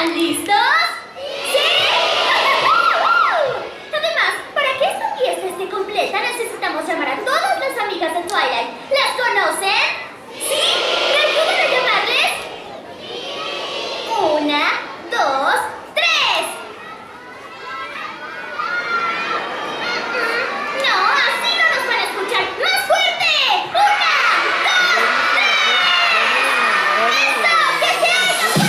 ¿Están listos? ¡Sí! Además, para que esta fiesta esté completa, necesitamos llamar a todas las amigas de Twilight. ¿Las conocen? ¡Sí! ¿Me ayudan a llamarles? ¡Sí! 1, 2, 3. No, así no nos van a escuchar. ¡Más fuerte! 1, 2, 3. ¡Eso! ¡Que se oiga fuerte!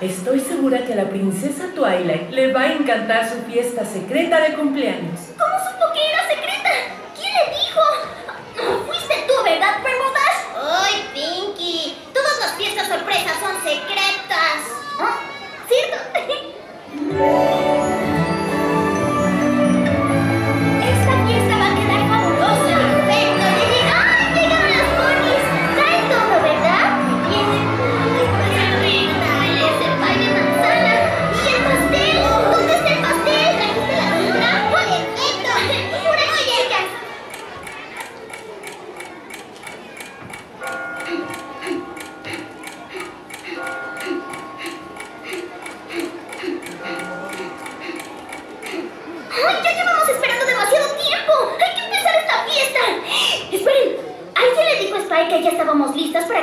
Estoy segura que a la princesa Twilight le va a encantar su fiesta secreta de cumpleaños. ¿Cómo supo que era secreta? ¿Quién le dijo? No, fuiste tú, ¿verdad, Bermudas? ¡Ay, Pinky! Todas las fiestas sorpresas son secretas. ¿Ah? ¿Cierto?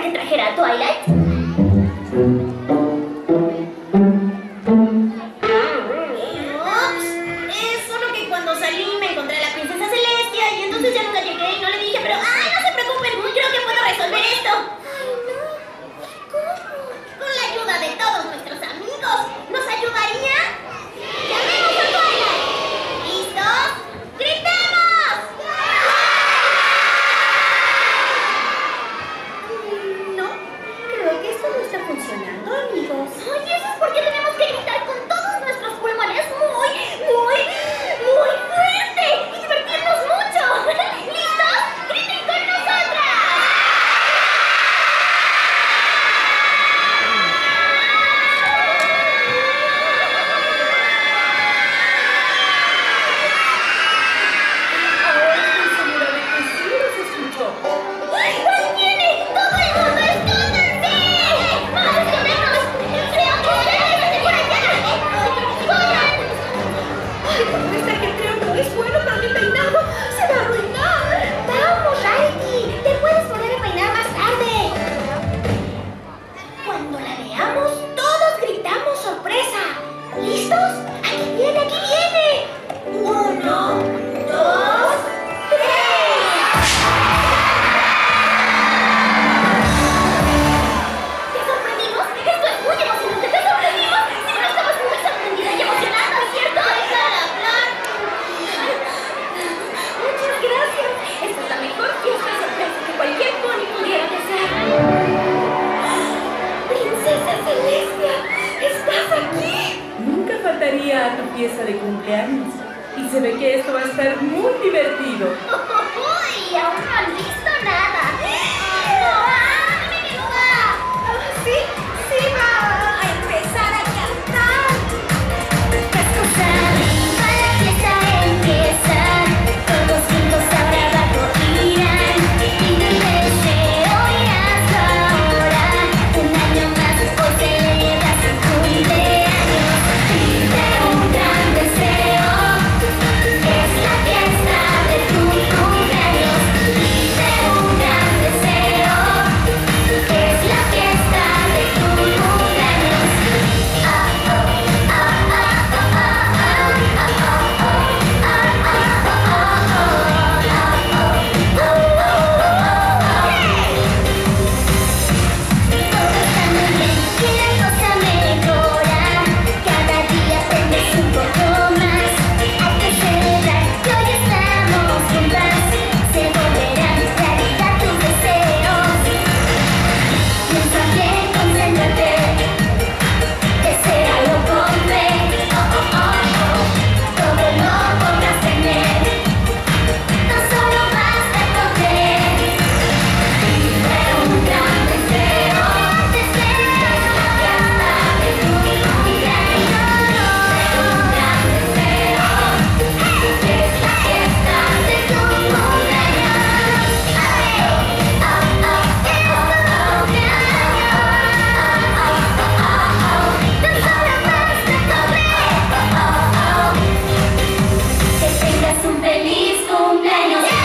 que trajera a Twilight? ¡Un feliz cumpleaños!